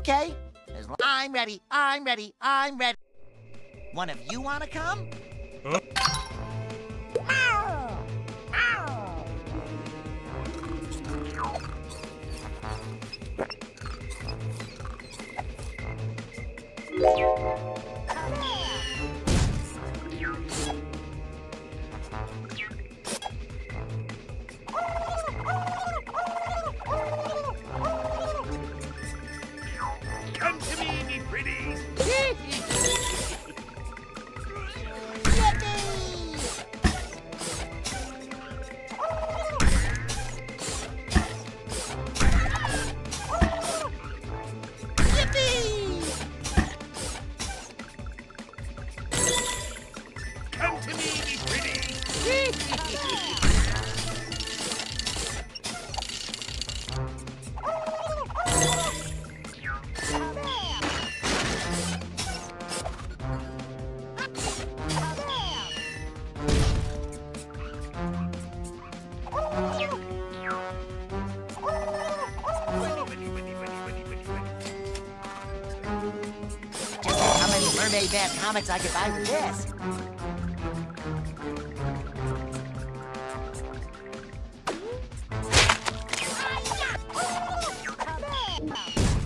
Okay, I'm ready, I'm ready, I'm ready. One of you wanna come? Huh? Meow. Meow. Come to me, me pretties. Bad comics I could buy with this.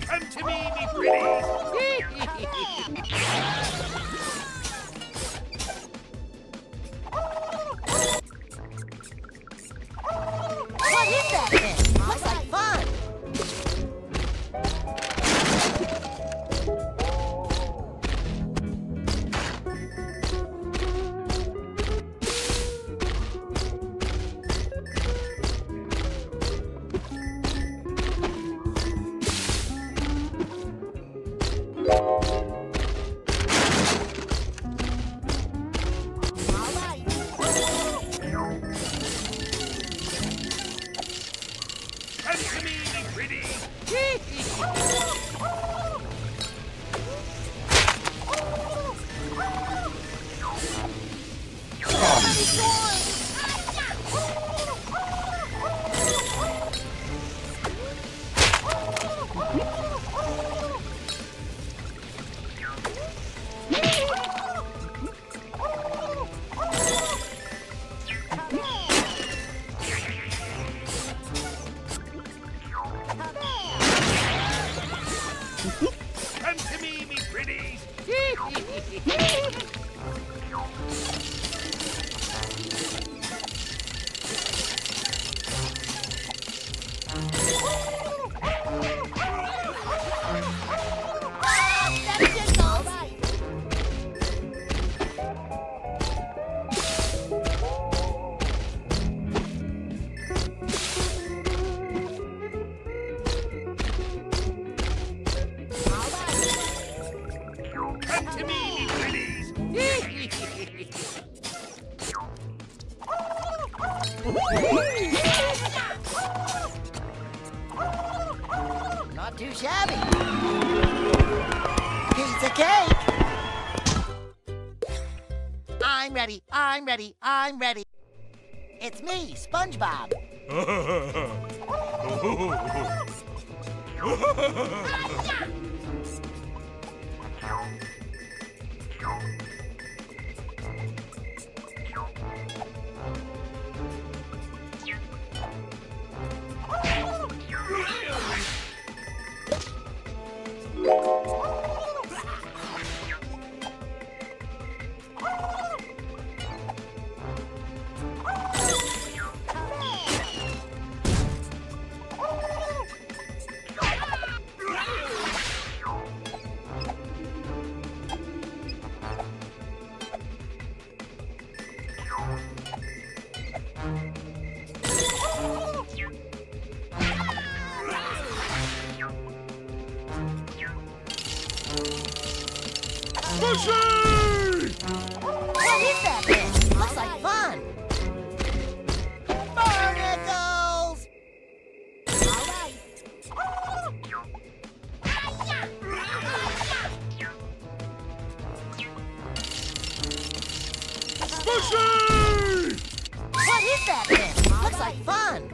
Come to me, me pretties. What is that thing? Looks like fun. Not too shabby. Pizza cake. I'm ready, I'm ready, I'm ready. It's me, SpongeBob. Fun!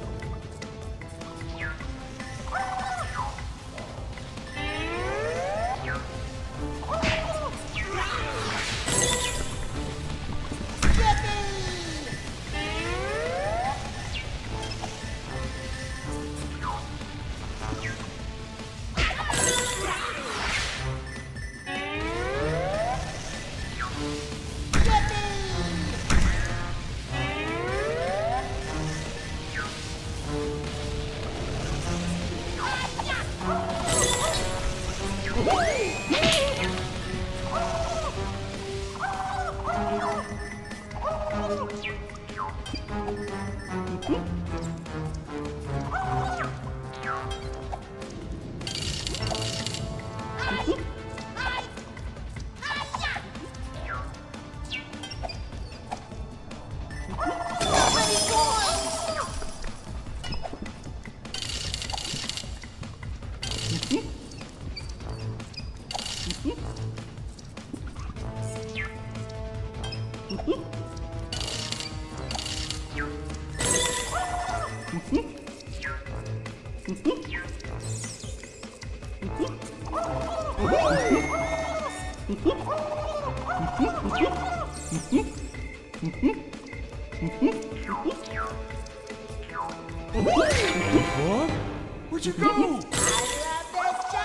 Where'd you go? I love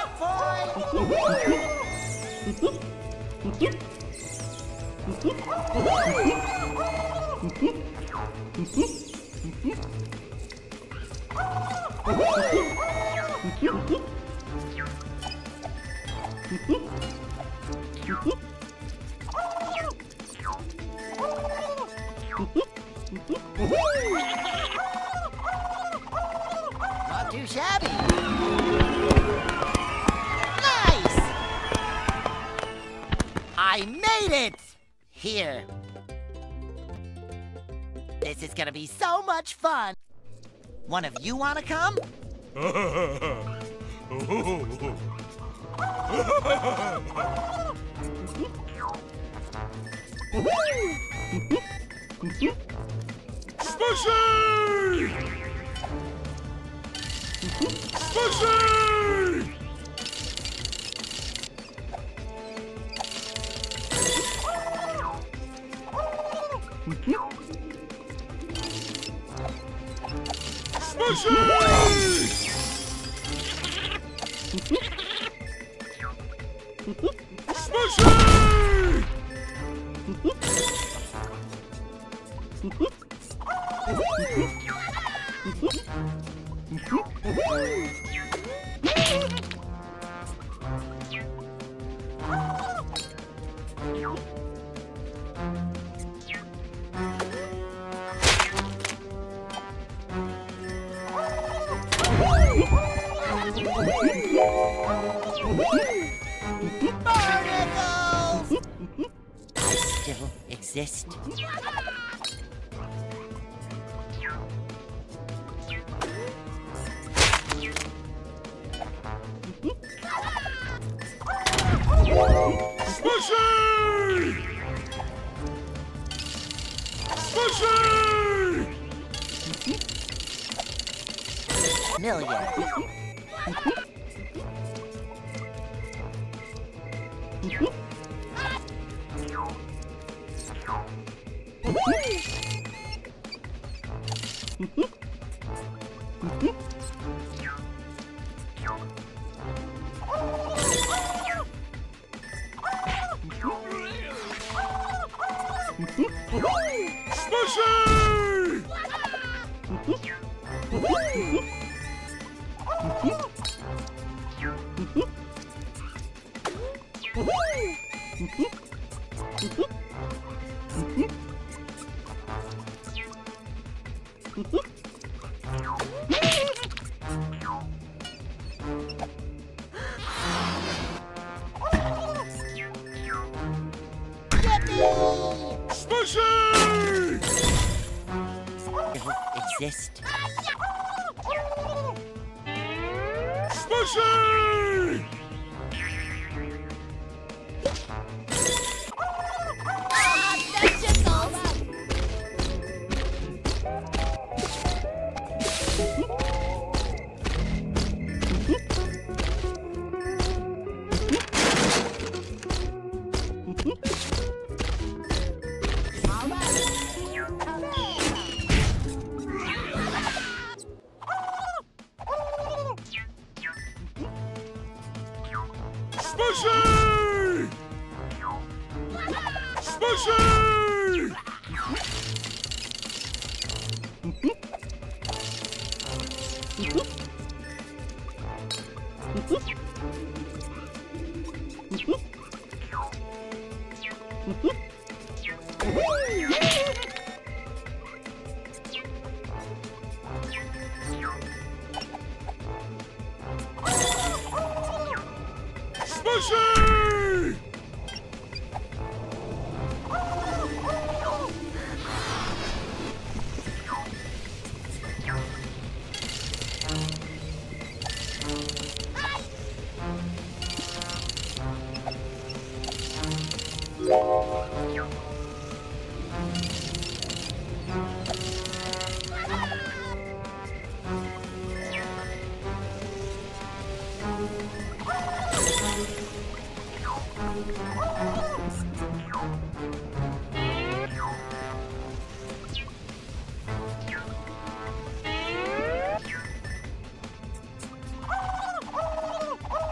this boy! Not too shabby. Nice! I made it! Here. This is gonna be so much fun. One of you wanna come? Smushy! Smushy! Smushy! Smushy! Exist. Smushy! Smushy! Million. Exist. Mercy! That's just all right. Smushy! Smushy! Smushy!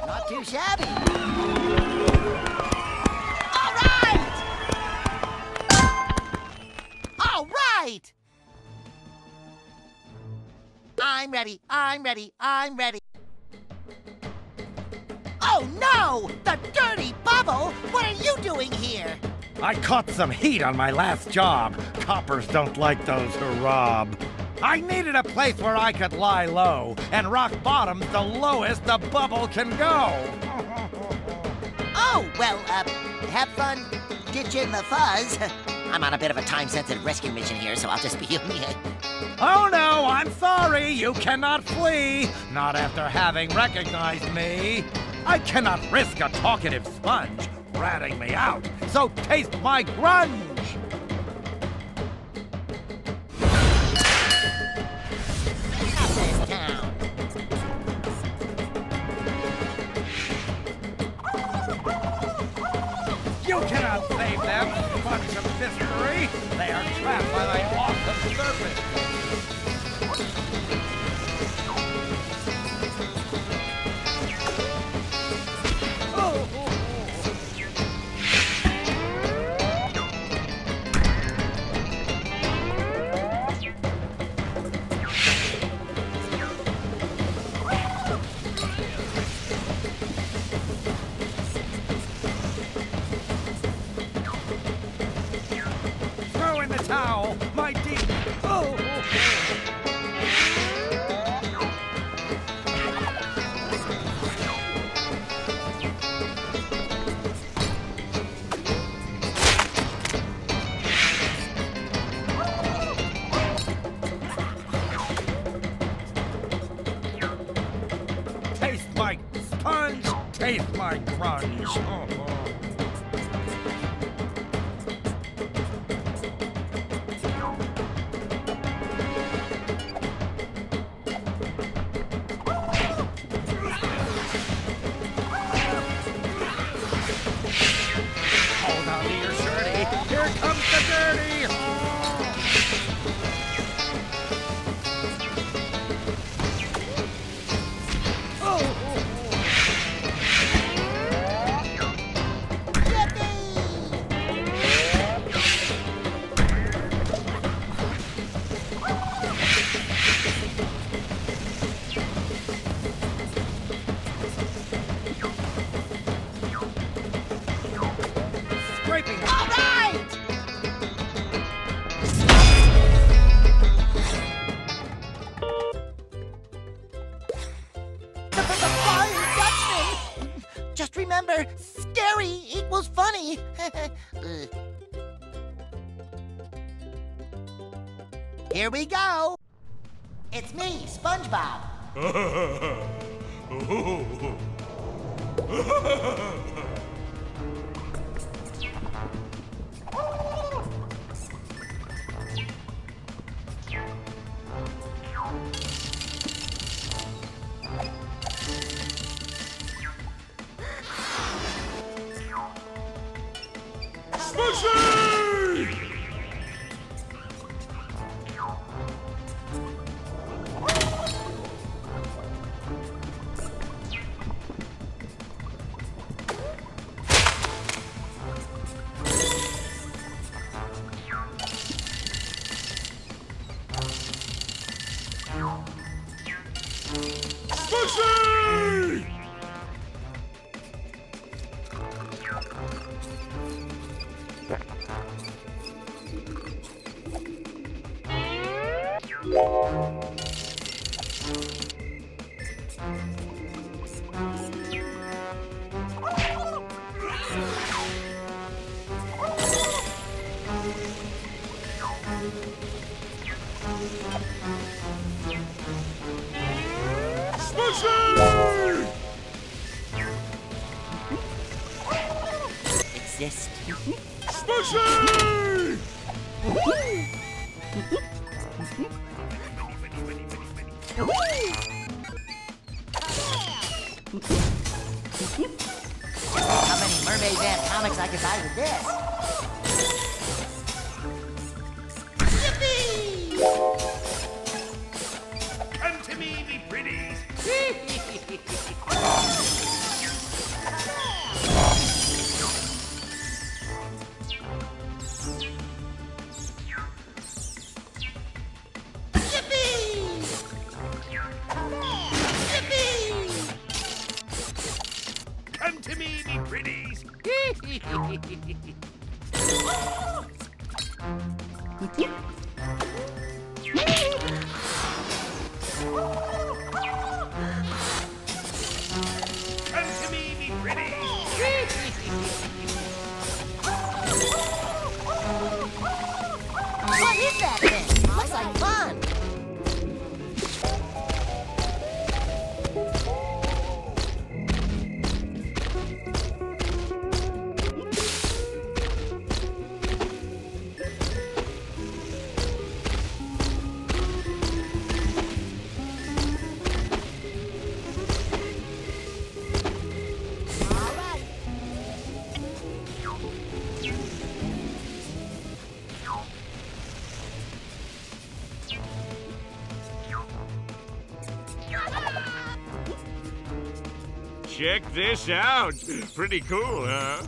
Not too shabby. All right. All right. I'm ready. I'm ready. I'm ready. Oh no! The Dirty Bubble! What are you doing here? I caught some heat on my last job. Coppers don't like those who rob. I needed a place where I could lie low, and rock bottom's the lowest the bubble can go. Oh, well, have fun ditching the fuzz. I'm on a bit of a time-sensitive rescue mission here, so I'll just be on the end. Oh no, I'm sorry, you cannot flee. Not after having recognized me. I cannot risk a talkative sponge ratting me out, so taste my grunge! This town. You cannot save them, sponge of mystery! They are trapped by my awesome serpent! Towel, my deep. Oh. Taste my sponge, taste my grunge. Oh. The Flying Dutchman! Just remember, scary equals funny! Here we go! It's me, SpongeBob! Check this out. Pretty cool, huh?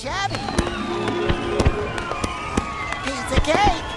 Shabby. Piece of cake.